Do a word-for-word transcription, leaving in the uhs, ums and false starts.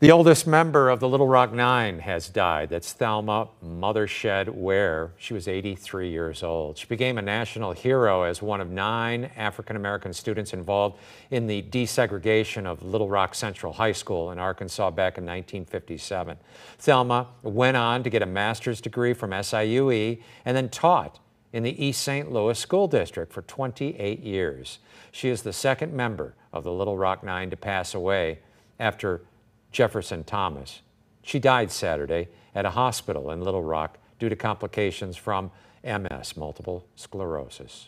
The oldest member of the Little Rock Nine has died. That's Thelma Mothershed Ware. She was eighty-three years old. She became a national hero as one of nine African-American students involved in the desegregation of Little Rock Central High School in Arkansas back in nineteen fifty-seven. Thelma went on to get a master's degree from S I U E and then taught in the East Saint Louis School District for twenty-eight years. She is the second member of the Little Rock Nine to pass away after Jefferson Thomas. She died Saturday at a hospital in Little Rock due to complications from M S, multiple sclerosis.